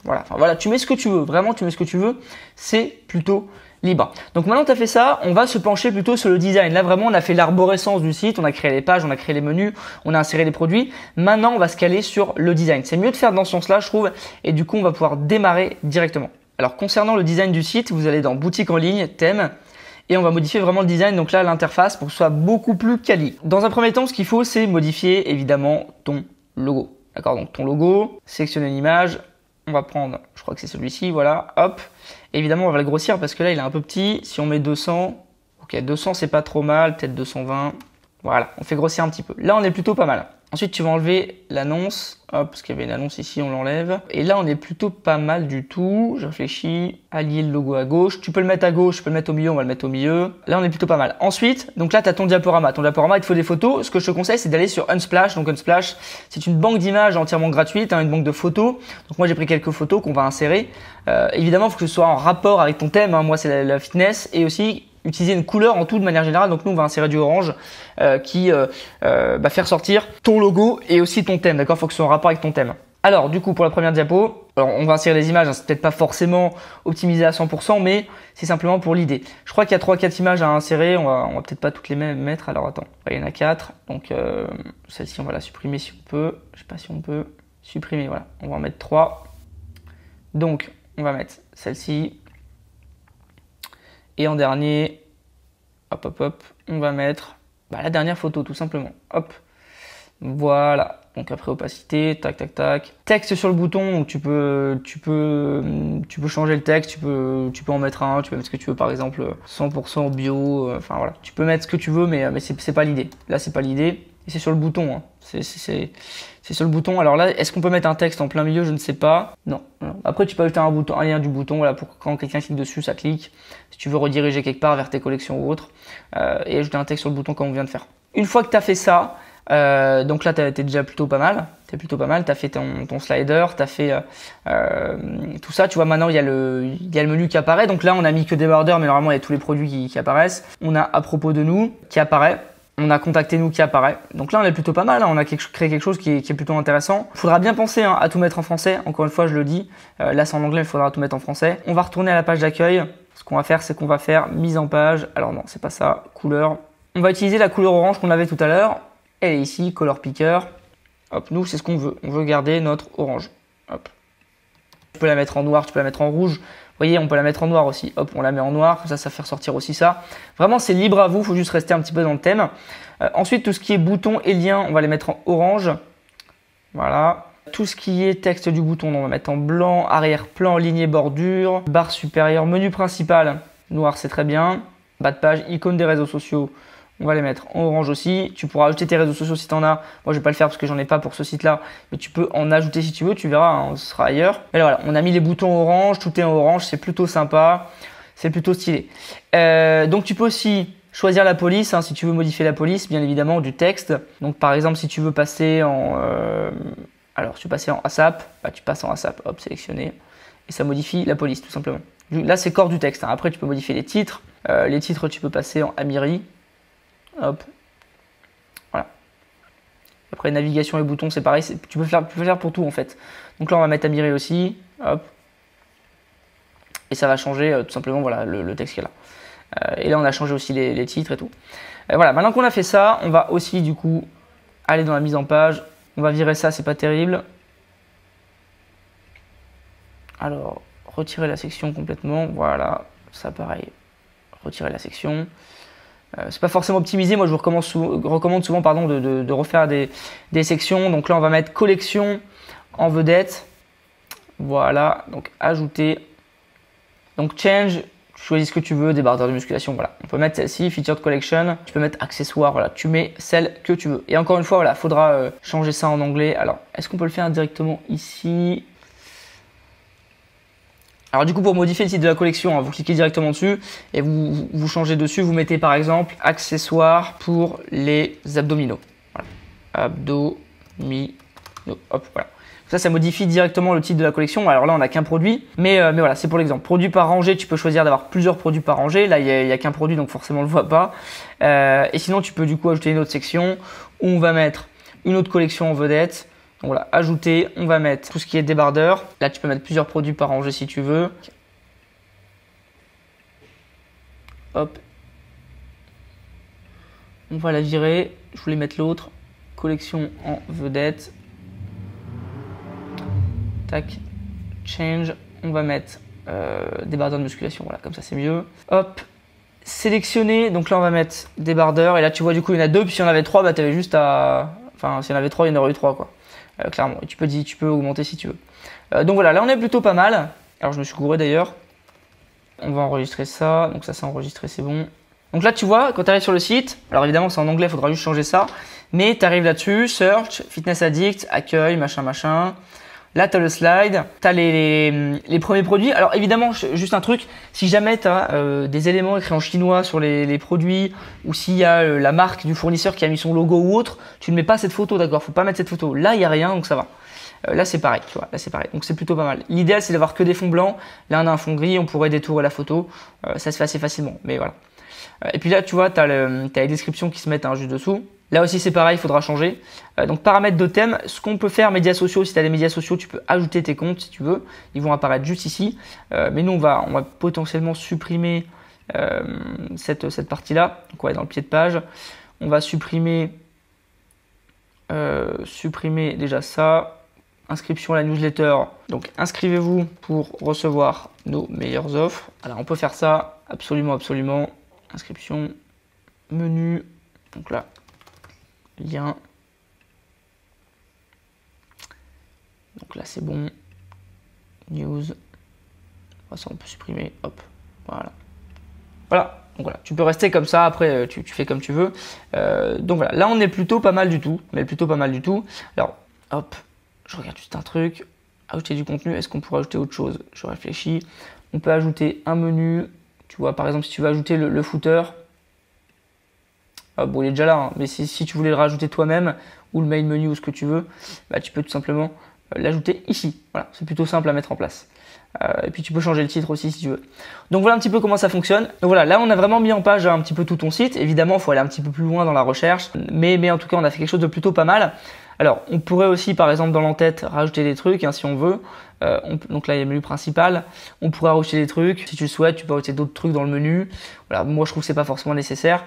voilà. Enfin voilà, tu mets ce que tu veux. Vraiment, tu mets ce que tu veux. C'est plutôt libre. Donc maintenant, tu as fait ça, on va se pencher plutôt sur le design. Là, vraiment, on a fait l'arborescence du site. On a créé les pages, on a créé les menus, on a inséré les produits. Maintenant, on va se caler sur le design. C'est mieux de faire dans ce sens-là, je trouve. Et du coup, on va pouvoir démarrer directement. Alors, concernant le design du site, vous allez dans boutique en ligne, thème. Et on va modifier vraiment le design, donc là l'interface pour que ce soit beaucoup plus quali. Dans un premier temps, ce qu'il faut, c'est modifier évidemment ton logo. D'accord, donc ton logo, sélectionner une image, on va prendre, je crois que c'est celui-ci, voilà, hop. Et évidemment, on va le grossir parce que là, il est un peu petit. Si on met deux cents, ok, deux cents c'est pas trop mal, peut-être deux cent vingt. Voilà, on fait grossir un petit peu. Là, on est plutôt pas mal. Ensuite, tu vas enlever l'annonce, hop, parce qu'il y avait une annonce ici, on l'enlève. Et là, on est plutôt pas mal du tout. Je réfléchis, allier le logo à gauche. Tu peux le mettre à gauche, tu peux le mettre au milieu, on va le mettre au milieu. Là, on est plutôt pas mal. Ensuite, donc là, tu as ton diaporama. Ton diaporama, il te faut des photos. Ce que je te conseille, c'est d'aller sur Unsplash. Donc Unsplash, c'est une banque d'images entièrement gratuite, hein, une banque de photos. Donc moi, j'ai pris quelques photos qu'on va insérer. Euh, évidemment, il faut que ce soit en rapport avec ton thème. Hein. Moi, c'est la, la fitness et aussi... utiliser une couleur en tout de manière générale. Donc nous on va insérer du orange euh, qui euh, euh, va faire sortir ton logo et aussi ton thème, d'accord? Faut que ce soit en rapport avec ton thème. Alors du coup pour la première diapo, alors on va insérer les images, hein. C'est peut-être pas forcément optimisé à cent pour cent mais c'est simplement pour l'idée. Je crois qu'il y a trois quatre images à insérer, on va, on va peut-être pas toutes les mettre, alors attends, il y en a quatre, donc euh, celle-ci on va la supprimer si on peut, je sais pas si on peut supprimer, voilà, on va en mettre trois. Donc on va mettre celle-ci. Et en dernier, hop, hop, hop, on va mettre bah, la dernière photo tout simplement. Hop, voilà. Donc après opacité, tac, tac, tac. Texte sur le bouton, donc tu peux, tu peux, tu peux changer le texte, tu peux, tu peux en mettre un, tu peux mettre ce que tu veux, par exemple cent pour cent bio. Euh, enfin voilà, tu peux mettre ce que tu veux, mais, mais c'est pas l'idée. Là, c'est pas l'idée. Et c'est sur le bouton. Hein. C'est sur le bouton. Alors là, est-ce qu'on peut mettre un texte en plein milieu? Je ne sais pas. Non, non. Après, tu peux ajouter un, bouton, un lien du bouton. Voilà, pour quand quelqu'un clique dessus, ça clique. Si tu veux rediriger quelque part vers tes collections ou autre. Euh, et ajouter un texte sur le bouton comme on vient de faire. Une fois que tu as fait ça, euh, donc là, tu es déjà plutôt pas mal. Tu es plutôt pas mal. Tu as fait ton, ton slider, tu as fait euh, tout ça. Tu vois, maintenant, il y, y a le menu qui apparaît. Donc là, on a mis que débardeur, mais normalement, il y a tous les produits qui, qui apparaissent. On a à propos de nous qui apparaît. On a contacté nous qui apparaît. Donc là, on est plutôt pas mal. Hein. On a quelque, créé quelque chose qui est, qui est plutôt intéressant. Il faudra bien penser hein, à tout mettre en français. Encore une fois, je le dis. Euh, là, c'est en anglais, il faudra tout mettre en français. On va retourner à la page d'accueil. Ce qu'on va faire, c'est qu'on va faire mise en page. Alors non, c'est pas ça. Couleur. On va utiliser la couleur orange qu'on avait tout à l'heure. Et ici, color picker. Hop, nous, c'est ce qu'on veut. On veut garder notre orange. Hop. Tu peux la mettre en noir, tu peux la mettre en rouge. Vous voyez, on peut la mettre en noir aussi. Hop, on la met en noir. Ça, ça fait ressortir aussi ça. Vraiment, c'est libre à vous. Il faut juste rester un petit peu dans le thème. Euh, ensuite, tout ce qui est boutons et liens, on va les mettre en orange. Voilà. Tout ce qui est texte du bouton, on va mettre en blanc, arrière-plan, ligne et bordure, barre supérieure, menu principal, noir, c'est très bien. Bas de page, icône des réseaux sociaux, on va les mettre en orange aussi. Tu pourras ajouter tes réseaux sociaux si tu en as. Moi, je vais pas le faire parce que j'en ai pas pour ce site-là, mais tu peux en ajouter si tu veux, tu verras, hein, on sera ailleurs. Mais voilà, on a mis les boutons orange, tout est en orange, c'est plutôt sympa, c'est plutôt stylé. Euh, donc, tu peux aussi choisir la police, hein, si tu veux modifier la police, bien évidemment, du texte. Donc, par exemple, si tu veux passer en... Euh, Alors, si tu passes en ASAP, bah, tu passes en ASAP, hop, sélectionner, et ça modifie la police, tout simplement. Là, c'est corps du texte, hein. Après, tu peux modifier les titres. Euh, les titres, tu peux passer en Amiri, hop, voilà. Après, navigation et boutons, c'est pareil, tu peux, faire, tu peux faire pour tout, en fait. Donc là, on va mettre Amiri aussi, hop, et ça va changer, euh, tout simplement, voilà, le, le texte qui est là. Euh, et là, on a changé aussi les, les titres et tout. Euh, voilà, maintenant qu'on a fait ça, on va aussi, du coup, aller dans la mise en page. On va virer ça, c'est pas terrible. Alors, retirer la section complètement. Voilà, ça pareil. Retirer la section. Euh, c'est pas forcément optimisé. Moi, je vous recommande, sou recommande souvent pardon, de, de, de refaire des, des sections. Donc là, on va mettre collection en vedette. Voilà, donc ajouter. Donc change. Tu choisis ce que tu veux, débardeur de musculation, voilà. On peut mettre celle-ci, featured collection, tu peux mettre accessoires, voilà. Tu mets celle que tu veux. Et encore une fois, voilà, faudra euh, changer ça en anglais. Alors, est-ce qu'on peut le faire directement ici? Alors du coup, pour modifier le titre de la collection, hein, vous cliquez directement dessus et vous, vous, vous changez dessus. Vous mettez par exemple, accessoires pour les abdominaux. Voilà. Abdominaux, hop, voilà. Ça, ça modifie directement le titre de la collection. Alors là, on n'a qu'un produit, mais, euh, mais voilà, c'est pour l'exemple. Produit par rangée, tu peux choisir d'avoir plusieurs produits par rangée. Là, il n'y a, a qu'un produit, donc forcément, on ne le voit pas. Euh, et sinon, tu peux du coup ajouter une autre section où on va mettre une autre collection en vedette. Donc voilà, ajouter, on va mettre tout ce qui est débardeur. Là, tu peux mettre plusieurs produits par rangée si tu veux. Hop. On va la virer. Je voulais mettre l'autre. Collection en vedette. Tac, change, on va mettre euh, débardeur de musculation, voilà, comme ça c'est mieux. Hop, sélectionner, donc là on va mettre débardeur, et là tu vois du coup il y en a deux, puis s'il y en avait trois, bah tu avais juste à... Enfin, s'il y en avait trois, il y en aurait eu trois, quoi, euh, clairement. Et tu peux, tu peux augmenter si tu veux. Euh, donc voilà, là on est plutôt pas mal. Alors je me suis gouré d'ailleurs. On va enregistrer ça, donc ça c'est enregistré, c'est bon. Donc là tu vois, quand tu arrives sur le site, alors évidemment c'est en anglais, il faudra juste changer ça, mais tu arrives là-dessus, search, fitness addict, accueil, machin, machin... Là, tu as le slide, tu as les, les, les premiers produits. Alors évidemment, juste un truc, si jamais tu as euh, des éléments écrits en chinois sur les, les produits ou s'il y a euh, la marque du fournisseur qui a mis son logo ou autre, tu ne mets pas cette photo, d'accord? Faut pas mettre cette photo. Là, il n'y a rien, donc ça va. Euh, là, c'est pareil, tu vois, là, c'est pareil. Donc c'est plutôt pas mal. L'idéal, c'est d'avoir que des fonds blancs. Là, on a un fond gris, on pourrait détourer la photo. Euh, ça se fait assez facilement, mais voilà. Euh, et puis là, tu vois, tu as, le, tu as les descriptions qui se mettent hein, juste dessous. Là aussi, c'est pareil, il faudra changer. Euh, donc, paramètres de thème, ce qu'on peut faire, médias sociaux, si tu as des médias sociaux, tu peux ajouter tes comptes si tu veux. Ils vont apparaître juste ici. Euh, mais nous, on va, on va potentiellement supprimer euh, cette, cette partie-là. Donc, on va aller dans le pied de page. On va supprimer, euh, supprimer déjà ça. Inscription à la newsletter. Donc, inscrivez-vous pour recevoir nos meilleures offres. Alors, on peut faire ça absolument, absolument. Inscription, menu. Donc là. Lien. Donc là c'est bon. News. Ça on peut supprimer. Hop. Voilà. Voilà. Donc voilà. Tu peux rester comme ça. Après tu, tu fais comme tu veux. Euh, donc voilà. Là on est plutôt pas mal du tout. Mais plutôt pas mal du tout. Alors hop. Je regarde juste un truc. Ajouter du contenu. Est-ce qu'on pourrait ajouter autre chose? Je réfléchis. On peut ajouter un menu. Tu vois par exemple si tu veux ajouter le, le footer. Bon, il est déjà là, hein. Mais si, si tu voulais le rajouter toi-même ou le main menu ou ce que tu veux, bah, tu peux tout simplement l'ajouter ici. Voilà, c'est plutôt simple à mettre en place. Euh, et puis tu peux changer le titre aussi si tu veux. Donc voilà un petit peu comment ça fonctionne. Donc voilà, là on a vraiment mis en page un petit peu tout ton site. Évidemment, il faut aller un petit peu plus loin dans la recherche, mais, mais en tout cas, on a fait quelque chose de plutôt pas mal. Alors, on pourrait aussi, par exemple, dans l'entête, rajouter des trucs, hein, si on veut. Euh, on, donc là, il y a le menu principal. On pourrait rajouter des trucs. Si tu le souhaites, tu peux rajouter d'autres trucs dans le menu. Voilà, moi, je trouve que c'est pas forcément nécessaire.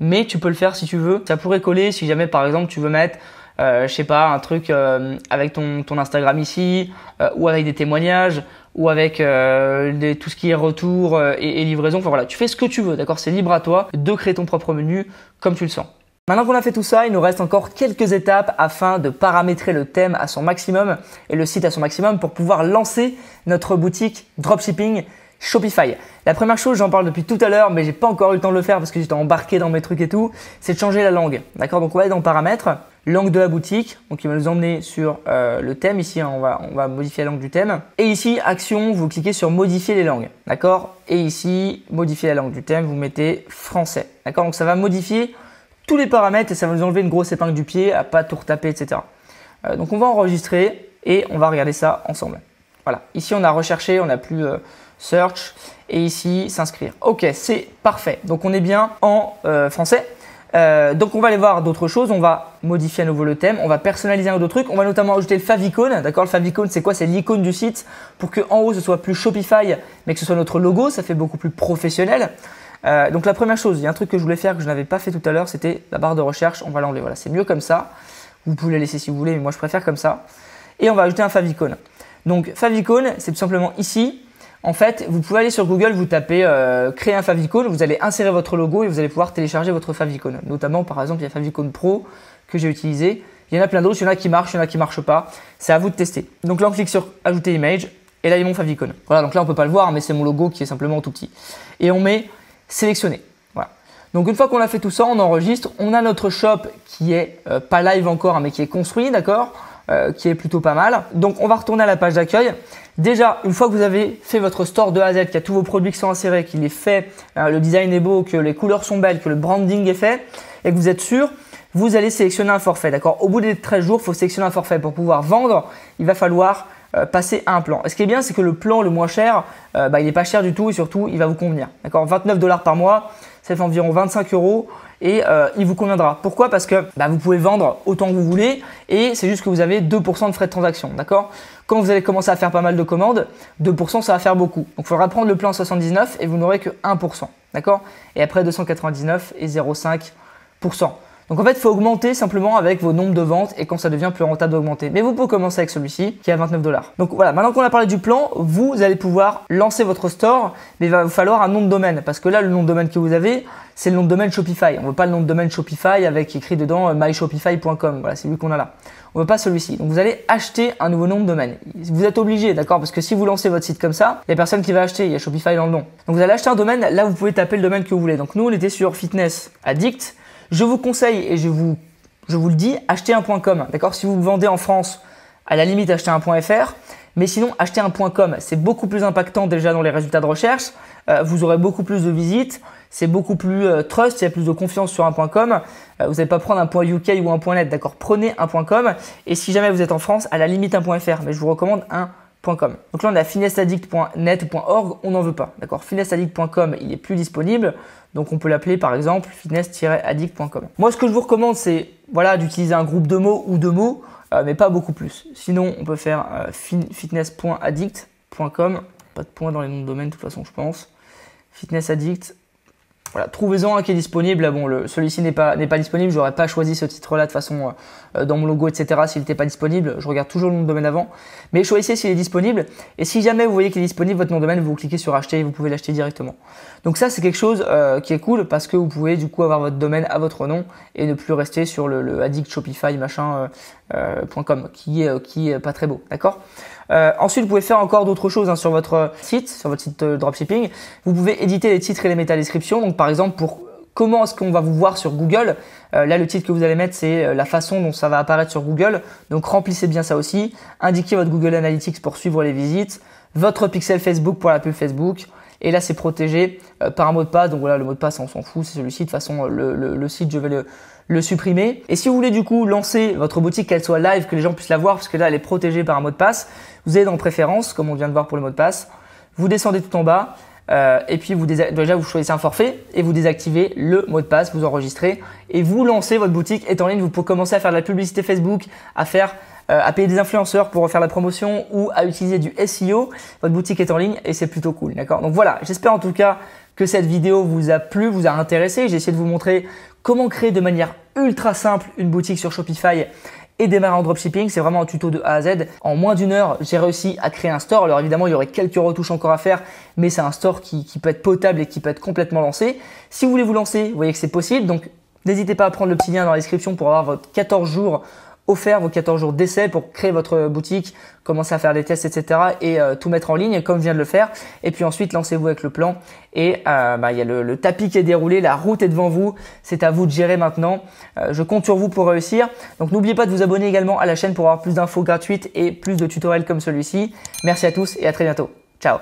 Mais tu peux le faire si tu veux. Ça pourrait coller si jamais, par exemple, tu veux mettre, euh, je sais pas, un truc euh, avec ton, ton Instagram ici, euh, ou avec des témoignages, ou avec euh, des, tout ce qui est retour euh, et, et livraison. Enfin voilà, tu fais ce que tu veux, d'accord? C'est libre à toi de créer ton propre menu comme tu le sens. Maintenant qu'on a fait tout ça, il nous reste encore quelques étapes afin de paramétrer le thème à son maximum et le site à son maximum pour pouvoir lancer notre boutique dropshipping Shopify. La première chose, j'en parle depuis tout à l'heure, mais j'ai pas encore eu le temps de le faire parce que j'étais embarqué dans mes trucs et tout, c'est de changer la langue. D'accord? Donc on va aller dans paramètres, langue de la boutique. Donc il va nous emmener sur euh, le thème ici, hein, on va, on va modifier la langue du thème. Et ici, action, vous cliquez sur modifier les langues. D'accord? Et ici, modifier la langue du thème, vous mettez français. D'accord? Donc ça va modifier tous les paramètres et ça va nous enlever une grosse épingle du pied à pas tout retaper, et cetera. Euh, donc on va enregistrer et on va regarder ça ensemble. Voilà, ici on a recherché, on n'a plus euh, search et ici s'inscrire. Ok, c'est parfait. Donc on est bien en euh, français. Euh, donc on va aller voir d'autres choses, on va modifier à nouveau le thème, on va personnaliser un autre truc, on va notamment ajouter le favicon, d'accord? Le favicon, c'est quoi? C'est l'icône du site pour que en haut ce soit plus Shopify mais que ce soit notre logo, ça fait beaucoup plus professionnel. Euh, donc la première chose, il y a un truc que je voulais faire que je n'avais pas fait tout à l'heure, c'était la barre de recherche, on va l'enlever, voilà, c'est mieux comme ça, vous pouvez la laisser si vous voulez, mais moi je préfère comme ça. Et on va ajouter un favicon. Donc favicon, c'est tout simplement ici, en fait, vous pouvez aller sur Google, vous tapez euh, « Créer un favicon », vous allez insérer votre logo et vous allez pouvoir télécharger votre favicon. Notamment, par exemple, il y a Favicon Pro que j'ai utilisé, il y en a plein d'autres, il y en a qui marchent, il y en a qui ne marchent pas, c'est à vous de tester. Donc là, on clique sur « Ajouter image » et là, il y a mon favicon. Voilà, donc là, on ne peut pas le voir, mais c'est mon logo qui est simplement tout petit. Et on met sélectionner. Voilà. Donc une fois qu'on a fait tout ça, on enregistre, on a notre shop qui est euh, pas live encore, hein, mais qui est construit, d'accord, euh, qui est plutôt pas mal. Donc on va retourner à la page d'accueil. Déjà, une fois que vous avez fait votre store de A à Z, qu'il y a tous vos produits qui sont insérés, qu'il est fait, hein, le design est beau, que les couleurs sont belles, que le branding est fait et que vous êtes sûr, vous allez sélectionner un forfait, d'accord. Au bout des treize jours, il faut sélectionner un forfait. Pour pouvoir vendre, il va falloir passer à un plan. Et ce qui est bien, c'est que le plan le moins cher, euh, bah, il n'est pas cher du tout et surtout, il va vous convenir. D'accord, vingt-neuf dollars par mois, ça fait environ vingt-cinq euros et euh, il vous conviendra. Pourquoi? Parce que bah, vous pouvez vendre autant que vous voulez et c'est juste que vous avez deux pour cent de frais de transaction. D'accord, quand vous allez commencer à faire pas mal de commandes, deux pour cent ça va faire beaucoup. Donc il faudra prendre le plan soixante-dix-neuf et vous n'aurez que un pour cent. D'accord, et après deux cent quatre-vingt-dix-neuf et zéro virgule cinq pour cent. Donc en fait, il faut augmenter simplement avec vos nombres de ventes et quand ça devient plus rentable d'augmenter. Mais vous pouvez commencer avec celui-ci qui est à vingt-neuf dollars. Donc voilà, maintenant qu'on a parlé du plan, vous allez pouvoir lancer votre store, mais il va vous falloir un nom de domaine parce que là, le nom de domaine que vous avez, c'est le nom de domaine Shopify. On ne veut pas le nom de domaine Shopify avec écrit dedans my shopify point com. Voilà, c'est lui qu'on a là. On ne veut pas celui-ci. Donc vous allez acheter un nouveau nom de domaine. Vous êtes obligé, d'accord? Parce que si vous lancez votre site comme ça, il n'y a personne qui va acheter. Il y a Shopify dans le nom. Donc vous allez acheter un domaine. Là, vous pouvez taper le domaine que vous voulez. Donc nous, on était sur Fitness Addict. Je vous conseille et je vous, je vous le dis, achetez un .com. D'accord? Si vous vendez en France, à la limite, achetez un .fr. Mais sinon, achetez un .com. C'est beaucoup plus impactant déjà dans les résultats de recherche. Euh, vous aurez beaucoup plus de visites. C'est beaucoup plus euh, trust. Il y a plus de confiance sur un .com. Euh, vous n'allez pas prendre un .uk ou un .net. D'accord? Prenez un .com. Et si jamais vous êtes en France, à la limite, un .fr. Mais je vous recommande un .com. Donc là, on a fitness addict point net ou .org. On n'en veut pas. D'accord? fitness addict point com, il n'est plus disponible. Donc on peut l'appeler par exemple fitness addict point com. Moi ce que je vous recommande c'est voilà, d'utiliser un groupe de mots ou deux mots euh, mais pas beaucoup plus. Sinon on peut faire euh, fitness addict point com, pas de point dans les noms de domaine de toute façon je pense. Fitness Addict. Voilà, trouvez-en un qui est disponible. Ah bon, celui-ci n'est pas, n'est pas disponible. Je n'aurais pas choisi ce titre-là de façon euh, dans mon logo, et cetera. S'il n'était pas disponible, je regarde toujours le nom de domaine avant. Mais choisissez s'il est disponible. Et si jamais vous voyez qu'il est disponible, votre nom de domaine, vous cliquez sur acheter et vous pouvez l'acheter directement. Donc ça, c'est quelque chose euh, qui est cool parce que vous pouvez du coup avoir votre domaine à votre nom et ne plus rester sur le, le addict Shopify machin euh, euh, .com qui est, qui est pas très beau, d'accord. Euh, ensuite, vous pouvez faire encore d'autres choses hein, sur votre site, sur votre site euh, dropshipping. Vous pouvez éditer les titres et les métadescriptions. Donc, par exemple, pour comment est-ce qu'on va vous voir sur Google, euh, là, le titre que vous allez mettre, c'est la façon dont ça va apparaître sur Google. Donc, remplissez bien ça aussi. Indiquez votre Google Analytics pour suivre les visites. Votre pixel Facebook pour la pub Facebook. Et là, c'est protégé euh, par un mot de passe. Donc, voilà, le mot de passe, on s'en fout. C'est celui-ci. De toute façon, le, le, le site, je vais le... le supprimer. Et si vous voulez du coup lancer votre boutique, qu'elle soit live, que les gens puissent la voir parce que là elle est protégée par un mot de passe, vous allez dans préférences comme on vient de voir pour le mot de passe, vous descendez tout en bas, Euh, et puis, vous déjà, vous choisissez un forfait et vous désactivez le mot de passe, vous enregistrez et vous lancez votre boutique est en ligne. Vous pouvez commencer à faire de la publicité Facebook, à faire, euh, à payer des influenceurs pour faire la promotion ou à utiliser du S E O. Votre boutique est en ligne et c'est plutôt cool, d'accord? Donc voilà, j'espère en tout cas que cette vidéo vous a plu, vous a intéressé. J'ai essayé de vous montrer comment créer de manière ultra simple une boutique sur Shopify et démarrer en dropshipping. C'est vraiment un tuto de A à Z. En moins d'une heure, j'ai réussi à créer un store. Alors évidemment, il y aurait quelques retouches encore à faire, mais c'est un store qui, qui peut être potable et qui peut être complètement lancé. Si vous voulez vous lancer, vous voyez que c'est possible. Donc, n'hésitez pas à prendre le petit lien dans la description pour avoir votre quatorze jours offert, vos quatorze jours d'essai pour créer votre boutique, commencer à faire des tests, et cetera et euh, tout mettre en ligne comme je viens de le faire. Et puis ensuite, lancez-vous avec le plan et euh, bah, il y a le, le tapis qui est déroulé, la route est devant vous, c'est à vous de gérer maintenant. Euh, je compte sur vous pour réussir. Donc n'oubliez pas de vous abonner également à la chaîne pour avoir plus d'infos gratuites et plus de tutoriels comme celui-ci. Merci à tous et à très bientôt. Ciao.